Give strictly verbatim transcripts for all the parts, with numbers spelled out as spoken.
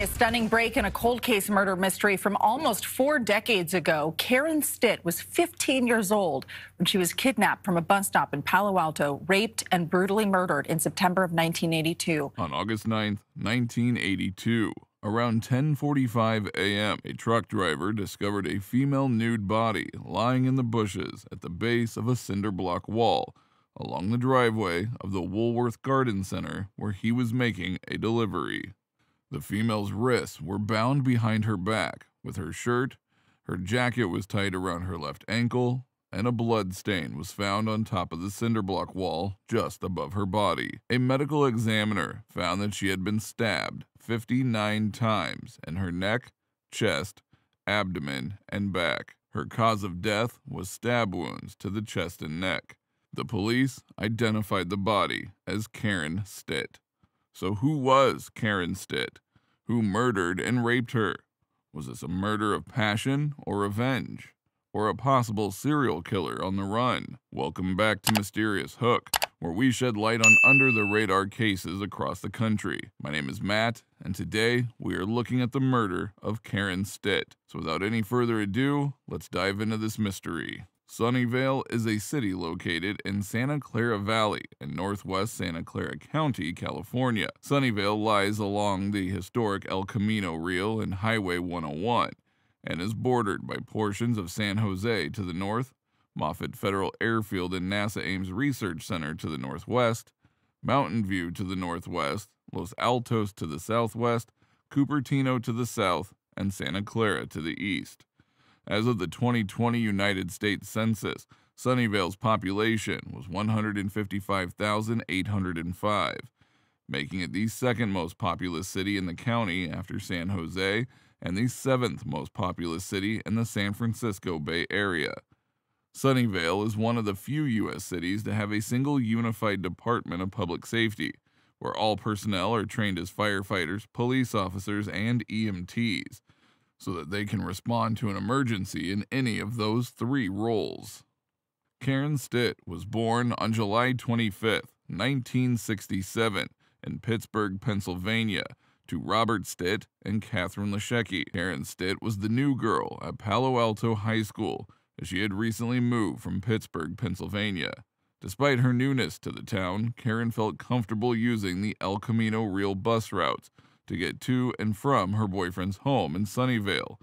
A stunning break in a cold case murder mystery from almost four decades ago. Karen Stitt was fifteen years old when she was kidnapped from a bus stop in Palo Alto, raped and brutally murdered in September of nineteen eighty-two. On August ninth, nineteen eighty-two, around ten forty-five a m, a truck driver discovered a female nude body lying in the bushes at the base of a cinder block wall along the driveway of the Woolworth Garden Center where he was making a delivery. The female's wrists were bound behind her back with her shirt, her jacket was tied around her left ankle, and a blood stain was found on top of the cinder block wall just above her body. A medical examiner found that she had been stabbed fifty-nine times in her neck, chest, abdomen, and back. Her cause of death was stab wounds to the chest and neck. The police identified the body as Karen Stitt. So who was Karen Stitt? Who murdered and raped her? Was this a murder of passion or revenge? Or a possible serial killer on the run? Welcome back to Mysterious Hook, where we shed light on under-the-radar cases across the country. My name is Matt, and today we are looking at the murder of Karen Stitt. So without any further ado, let's dive into this mystery. Sunnyvale is a city located in Santa Clara Valley in northwest Santa Clara County, California. Sunnyvale lies along the historic El Camino Real and Highway one oh one and is bordered by portions of San Jose to the north, Moffett Federal Airfield and NASA Ames Research Center to the northwest, Mountain View to the northwest, Los Altos to the southwest, Cupertino to the south, and Santa Clara to the east. As of the twenty twenty United States Census, Sunnyvale's population was one hundred fifty-five thousand eight hundred five, making it the second most populous city in the county after San Jose and the seventh most populous city in the San Francisco Bay Area. Sunnyvale is one of the few U S cities to have a single unified Department of Public Safety, where all personnel are trained as firefighters, police officers, and E M Ts. So that they can respond to an emergency in any of those three roles. Karen Stitt was born on July twenty-fifth, nineteen sixty-seven, in Pittsburgh, Pennsylvania, to Robert Stitt and Katherine Lashecki. Karen Stitt was the new girl at Palo Alto High School, as she had recently moved from Pittsburgh, Pennsylvania. Despite her newness to the town, Karen felt comfortable using the El Camino Real bus routes to get to and from her boyfriend's home in Sunnyvale,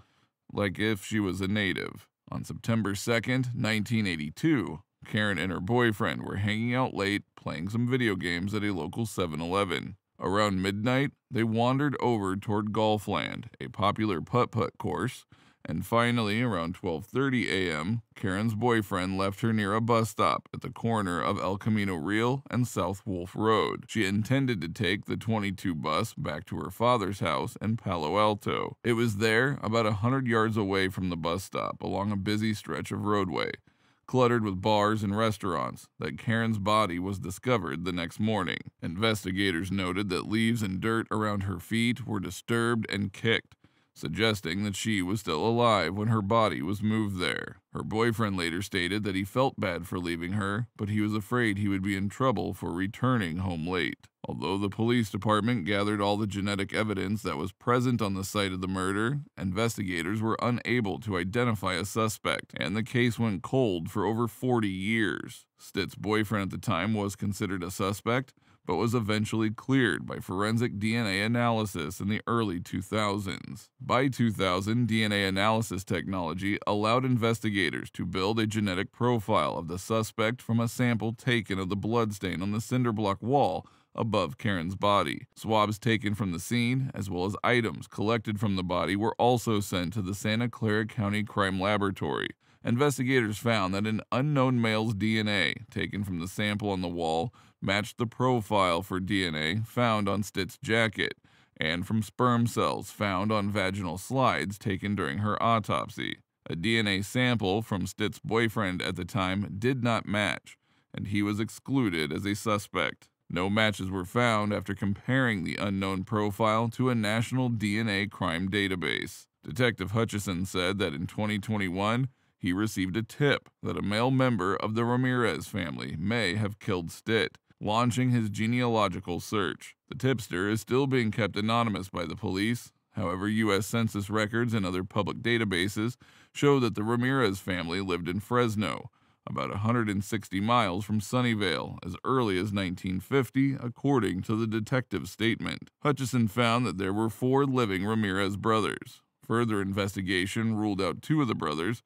like if she was a native. On September second, nineteen eighty-two, Karen and her boyfriend were hanging out late playing some video games at a local seven eleven. Around midnight, they wandered over toward Golfland, a popular putt-putt course, and finally, around twelve thirty a m, Karen's boyfriend left her near a bus stop at the corner of El Camino Real and South Wolf Road. She intended to take the twenty-two bus back to her father's house in Palo Alto. It was there, about one hundred yards away from the bus stop, along a busy stretch of roadway, cluttered with bars and restaurants, that Karen's body was discovered the next morning. Investigators noted that leaves and dirt around her feet were disturbed and kicked, suggesting that she was still alive when her body was moved there. Her boyfriend later stated that he felt bad for leaving her, but he was afraid he would be in trouble for returning home late. Although the police department gathered all the genetic evidence that was present on the site of the murder, investigators were unable to identify a suspect, and the case went cold for over forty years. Stitt's boyfriend at the time was considered a suspect, but was eventually cleared by forensic D N A analysis in the early two thousands. By two thousand, D N A analysis technology allowed investigators to build a genetic profile of the suspect from a sample taken of the bloodstain on the cinder block wall above Karen's body. Swabs taken from the scene, as well as items collected from the body, were also sent to the Santa Clara County Crime Laboratory. Investigators found that an unknown male's D N A taken from the sample on the wall matched the profile for D N A found on Stitt's jacket and from sperm cells found on vaginal slides taken during her autopsy. A D N A sample from Stitt's boyfriend at the time did not match, and he was excluded as a suspect. No matches were found after comparing the unknown profile to a national D N A crime database. Detective Hutchison said that in twenty twenty-one, he received a tip that a male member of the Ramirez family may have killed Stitt, launching his genealogical search. The tipster is still being kept anonymous by the police. However, U S Census records and other public databases show that the Ramirez family lived in Fresno, about one hundred sixty miles from Sunnyvale, as early as nineteen fifty, according to the detective's statement. Hutchison found that there were four living Ramirez brothers. Further investigation ruled out two of the brothers,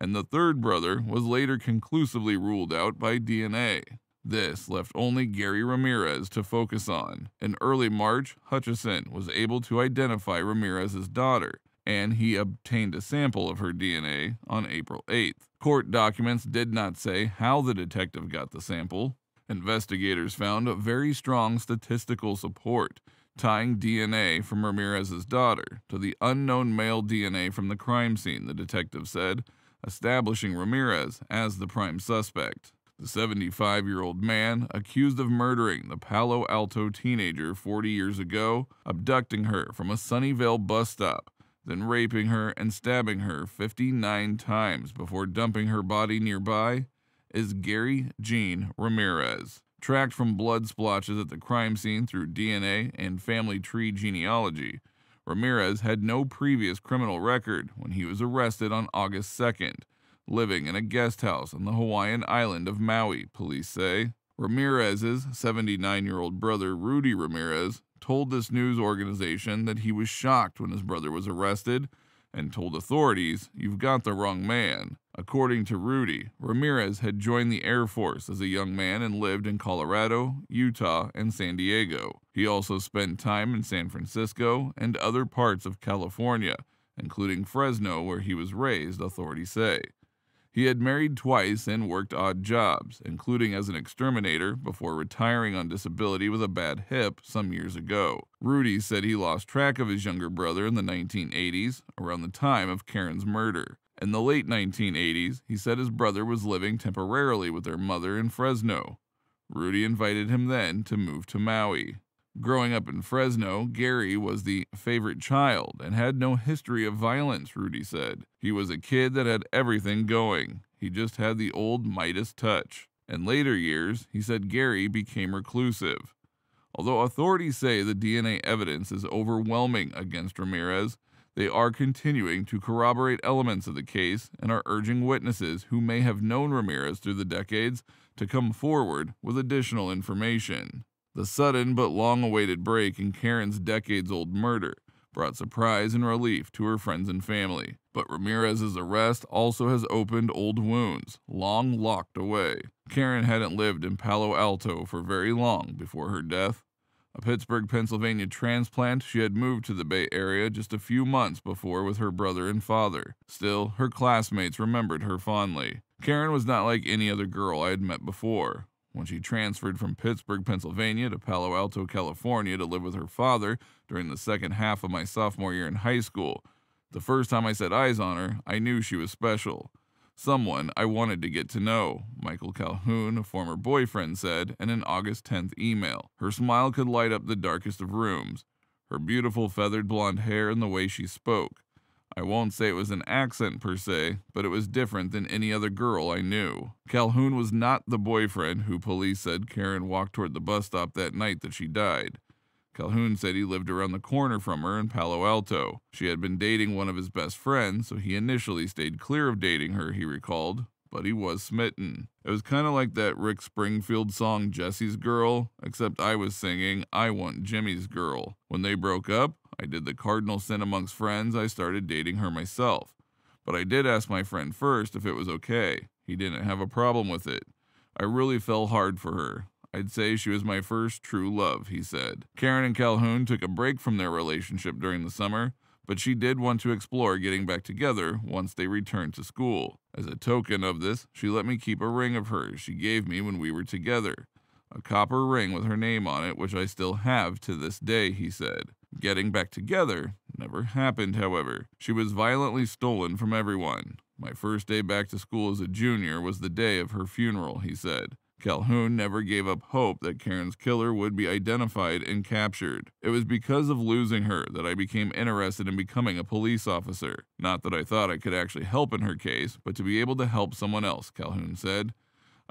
and the third brother was later conclusively ruled out by D N A. This left only Gary Ramirez to focus on. In early March, Hutchison was able to identify Ramirez's daughter, and he obtained a sample of her D N A on April eighth. Court documents did not say how the detective got the sample. Investigators found very strong statistical support tying D N A from Ramirez's daughter to the unknown male D N A from the crime scene, the detective said, establishing Ramirez as the prime suspect. The seventy-five-year-old man, accused of murdering the Palo Alto teenager forty years ago, abducting her from a Sunnyvale bus stop, then raping her and stabbing her fifty-nine times before dumping her body nearby, is Gary Jean Ramirez. Tracked from blood splotches at the crime scene through D N A and family tree genealogy, Ramirez had no previous criminal record when he was arrested on August second, living in a guest house on the Hawaiian island of Maui, police say. Ramirez's seventy-nine-year-old brother, Rudy Ramirez, told this news organization that he was shocked when his brother was arrested and told authorities, "You've got the wrong man." According to Rudy, Ramirez had joined the Air Force as a young man and lived in Colorado, Utah, and San Diego. He also spent time in San Francisco and other parts of California, including Fresno, where he was raised, authorities say. He had married twice and worked odd jobs, including as an exterminator, before retiring on disability with a bad hip some years ago. Rudy said he lost track of his younger brother in the nineteen eighties, around the time of Karen's murder. In the late nineteen eighties, he said his brother was living temporarily with their mother in Fresno. Rudy invited him then to move to Maui. Growing up in Fresno, Gary was the favorite child and had no history of violence, Rudy said. He was a kid that had everything going. He just had the old Midas touch. In later years, he said Gary became reclusive. Although authorities say the D N A evidence is overwhelming against Ramirez, they are continuing to corroborate elements of the case and are urging witnesses who may have known Ramirez through the decades to come forward with additional information. The sudden but long-awaited break in Karen's decades-old murder brought surprise and relief to her friends and family, but Ramirez's arrest also has opened old wounds, long locked away. Karen hadn't lived in Palo Alto for very long before her death. A Pittsburgh, Pennsylvania transplant, she had moved to the Bay Area just a few months before with her brother and father. Still, her classmates remembered her fondly. Karen was not like any other girl I had met before. When she transferred from Pittsburgh, Pennsylvania to Palo Alto, California to live with her father during the second half of my sophomore year in high school, the first time I set eyes on her, I knew she was special. Someone I wanted to get to know, Michael Calhoun, a former boyfriend, said in an August tenth email. Her smile could light up the darkest of rooms, her beautiful feathered blonde hair and the way she spoke. I won't say it was an accent per se, but it was different than any other girl I knew. Calhoun was not the boyfriend who police said Karen walked toward the bus stop that night that she died. Calhoun said he lived around the corner from her in Palo Alto. She had been dating one of his best friends, so he initially stayed clear of dating her, he recalled, but he was smitten. It was kind of like that Rick Springfield song, Jesse's Girl, except I was singing, I Want Jimmy's Girl. When they broke up, I did the cardinal sin amongst friends, I started dating her myself. But I did ask my friend first if it was okay. He didn't have a problem with it. I really fell hard for her. I'd say she was my first true love, he said. Karen and Calhoun took a break from their relationship during the summer, but she did want to explore getting back together once they returned to school. As a token of this, she let me keep a ring of hers she gave me when we were together, a copper ring with her name on it, which I still have to this day, he said. Getting back together never happened, however. She was violently stolen from everyone. My first day back to school as a junior was the day of her funeral, he said. Calhoun never gave up hope that Karen's killer would be identified and captured. It was because of losing her that I became interested in becoming a police officer. Not that I thought I could actually help in her case, but to be able to help someone else, Calhoun said.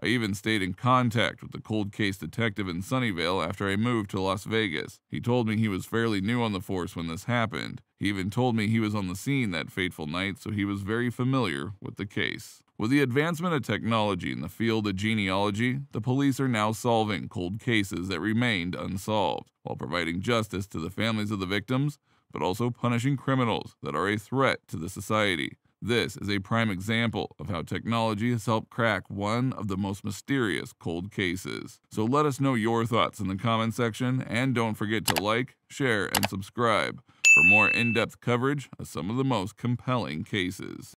I even stayed in contact with the cold case detective in Sunnyvale after I moved to Las Vegas. He told me he was fairly new on the force when this happened. He even told me he was on the scene that fateful night, so he was very familiar with the case. With the advancement of technology in the field of genealogy, the police are now solving cold cases that remained unsolved, while providing justice to the families of the victims, but also punishing criminals that are a threat to the society. This is a prime example of how technology has helped crack one of the most mysterious cold cases. So let us know your thoughts in the comment section, and don't forget to like, share, and subscribe for more in-depth coverage of some of the most compelling cases.